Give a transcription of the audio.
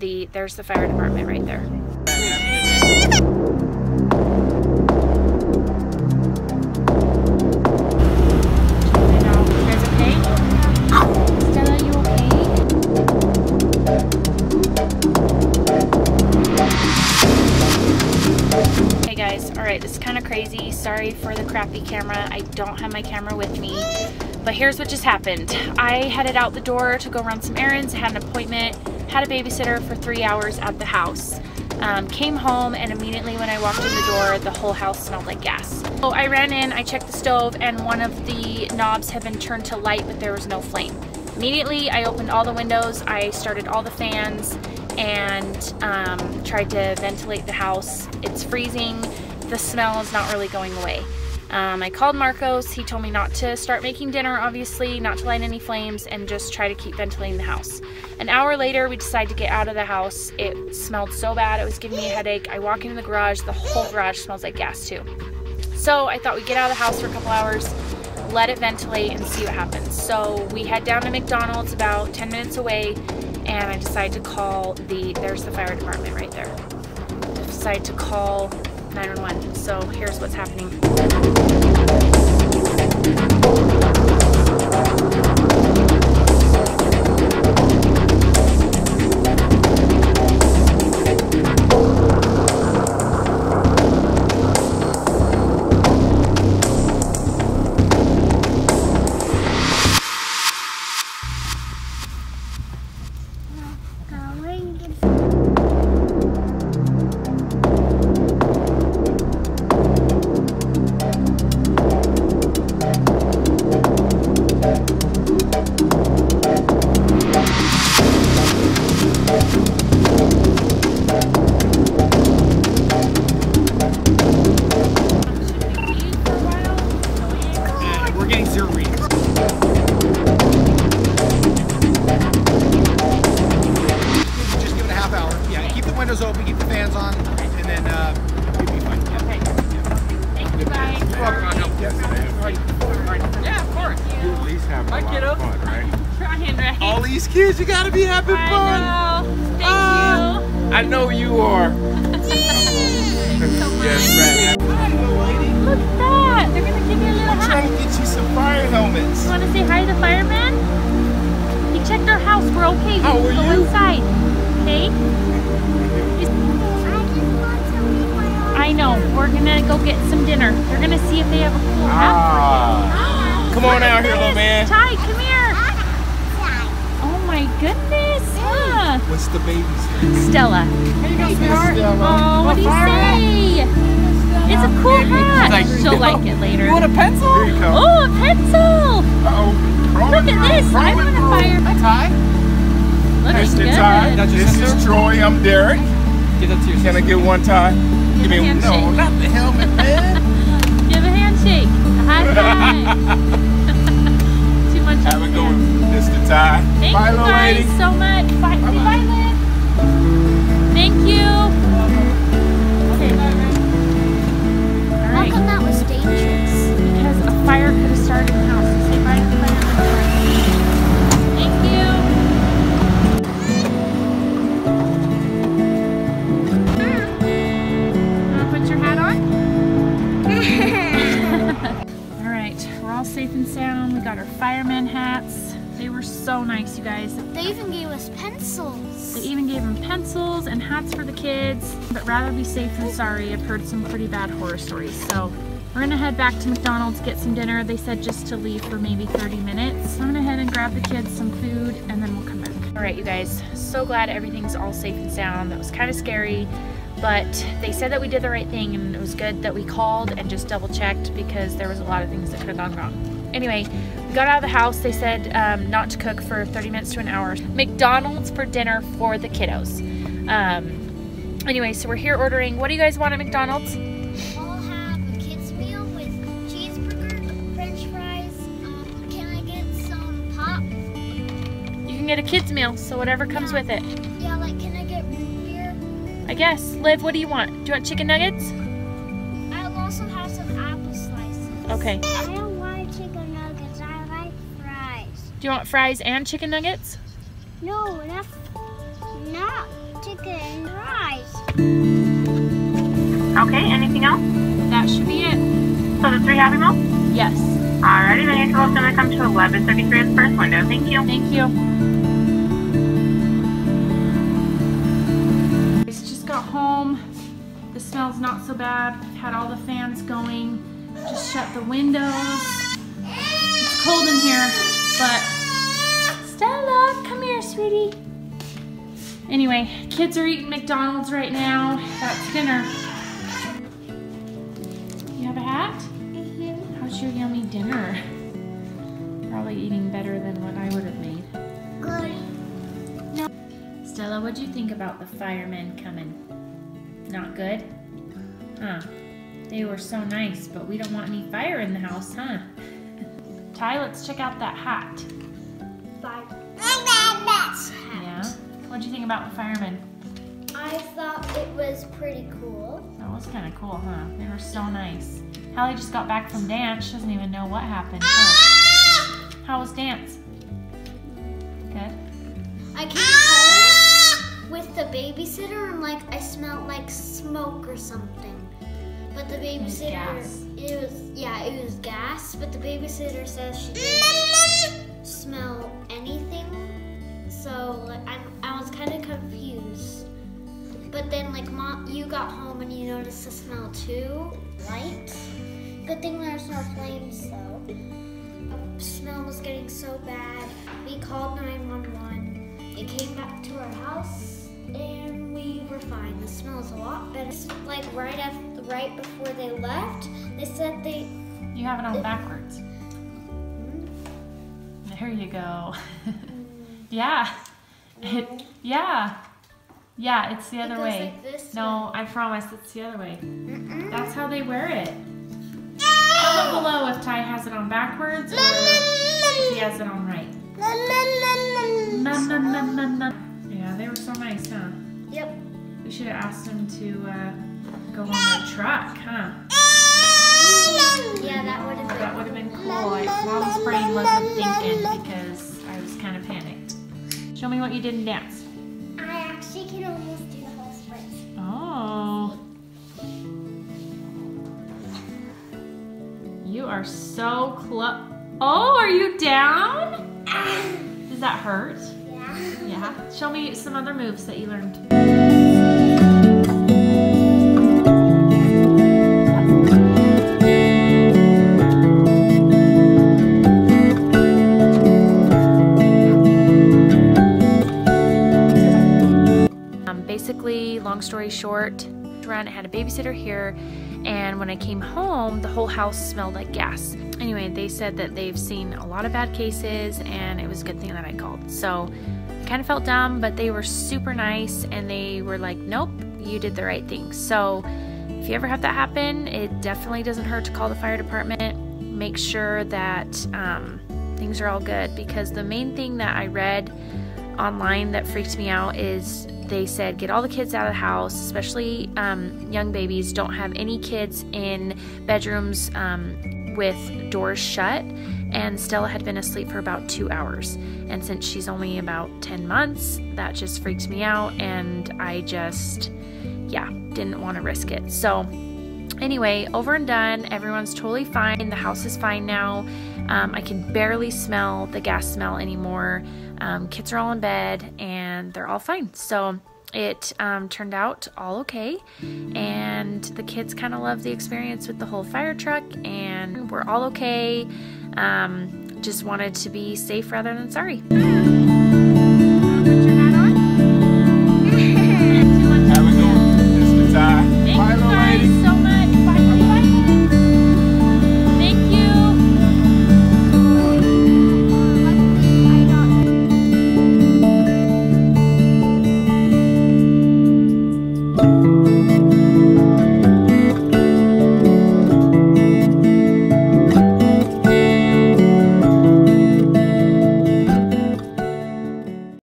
there's the fire department right there. Crazy. Sorry for the crappy camera. I don't have my camera with me, but here's what just happened. I headed out the door to go run some errands. I had an appointment, had a babysitter for 3 hours at the house. Came home, and immediately when I walked in the door, the whole house smelled like gas. So I ran in, I checked the stove, and one of the knobs had been turned to light, but there was no flame. Immediately, I opened all the windows, I started all the fans, and tried to ventilate the house. It's freezing. The smell is not really going away. I called Marcos. He told me not to start making dinner, obviously, not to light any flames, and just try to keep ventilating the house. An hour later, we decided to get out of the house. It smelled so bad, it was giving me a headache. I walk into the garage, the whole garage smells like gas too. So I thought we'd get out of the house for a couple hours, let it ventilate, and see what happens. So we head down to McDonald's about 10 minutes away, and I decided to call there's the fire department right there. I decided to call 911. So here's what's happening. Kids, you gotta be having fun. I know. Thank you. I know you are. Yes, ma'am. Look at that. They're gonna give me a little hug. I'm trying to get you some fire helmets. You wanna say hi to the fireman? He checked our house. We're okay. We can go inside. Okay? I know. We're gonna go get some dinner. They're gonna see if they have a cool house. Come on out here, little man. Ty, come here. My goodness, huh? What's the baby's name? Stella. Hey, Stella. Oh, what do you say? It's a cool hat. Like, she'll like it later. You want a pencil? Here you go. Oh, a pencil. Uh-oh. Look at this. I want a fire. Hi, Ty. Looking good. Ty. This is Troy. I'm Derek. Give that to yourself. Can I get one, Ty? Give me one. No, not the helmet, man. Give a handshake. A high five. Too much. Have a good one. Mr. Ty. Thank you guys so much. Bye. Bye, -bye. Bye, Lynn. Thank you. Okay. All right. How come that was dangerous? Because a fire could have started in the house. Say bye to the fire. Thank you. You want to put your hat on? All right. We're all safe and sound. We got our fireman hats. They were so nice, you guys. They even gave us pencils. They even gave them pencils and hats for the kids. But rather be safe than sorry. I've heard some pretty bad horror stories. So we're gonna head back to McDonald's, get some dinner. They said just to leave for maybe 30 minutes. I'm gonna head and grab the kids some food, and then we'll come back. All right, you guys, so glad everything's all safe and sound. That was kind of scary, but they said that we did the right thing, and it was good that we called and just double checked, because there was a lot of things that could have gone wrong. Anyway, we got out of the house. They said not to cook for 30 minutes to an hour. McDonald's for dinner for the kiddos. Anyway, so we're here ordering. What do you guys want at McDonald's? I'll have a kids meal with cheeseburger, french fries. Can I get some pop? You can get a kids meal, so whatever comes with it. Yeah, like can I get root beer? I guess. Liv, what do you want? Do you want chicken nuggets? I'll also have some apple slices. Okay. Do you want fries and chicken nuggets? No, not chicken and rice. Okay, anything else? That should be it. So the 3 Happy Meals? Yes. Alrighty, then you're supposed to come to 1133 at the first window. Thank you. Thank you. I just got home. The smell's not so bad. I've had all the fans going. Just shut the windows. It's cold in here, but Stella, come here, sweetie. Anyway, kids are eating McDonald's right now. That's dinner. You have a hat? Mm-hmm. How's your yummy dinner? Probably eating better than what I would have made. Good. No. Stella, what'd you think about the firemen coming? Not good? Huh. They were so nice, but we don't want any fire in the house, huh? Ty, let's check out that hat. Fire. Yeah? What'd you think about the firemen? I thought it was pretty cool. That was kind of cool, huh? They were so nice. Hallie just got back from dance. She doesn't even know what happened. Huh? How was dance? Good? I came home with the babysitter and like I smelled like smoke or something. But the babysitter, it was gas, but the babysitter says she didn't smell anything, so like, I was kind of confused. But then like Mom, you got home and you noticed the smell too, right? Good thing there's no flames though. The smell was getting so bad. We called 911, it came back to our house, and we were fine. The smell's a lot better. Like right before they left, they said they... You have it on backwards. Mm-hmm. There you go. Yeah. It, yeah. Yeah, it's the other way. Like this no, way. I promise it's the other way. Mm-mm. That's how they wear it. Comment below if Ty has it on backwards or if he has it on right. Yeah, they were so nice, huh? Yep. We should have asked them to... go on the truck, huh? Yeah, that would have been cool. Like, Mom's brain wasn't thinking because I was kind of panicked. Show me what you did in dance. I actually can almost do the whole sprint. Oh. You are so close. Oh, are you down? Does that hurt? Yeah. Yeah. Show me some other moves that you learned. Long story short, I had a babysitter here, and when I came home, the whole house smelled like gas. Anyway, they said that they've seen a lot of bad cases, and it was a good thing that I called. So I kind of felt dumb, but they were super nice, and they were like, nope, you did the right thing. So if you ever have that happen, it definitely doesn't hurt to call the fire department. Make sure that things are all good, because the main thing that I read online that freaked me out is they said get all the kids out of the house, especially young babies. Don't have any kids in bedrooms with doors shut. And Stella had been asleep for about 2 hours, and since she's only about 10 months, that just freaked me out, and I just didn't want to risk it. So anyway, over and done. Everyone's totally fine. The house is fine now. I can barely smell the gas smell anymore. Kids are all in bed and they're all fine. So it turned out all okay. And the kids kind of loved the experience with the whole fire truck, and we're all okay. Just wanted to be safe rather than sorry.